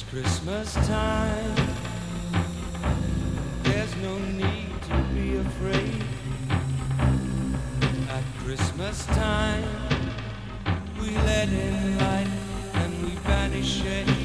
It's Christmas time. There's no need to be afraid. At Christmas time, we let in light and we banish shade.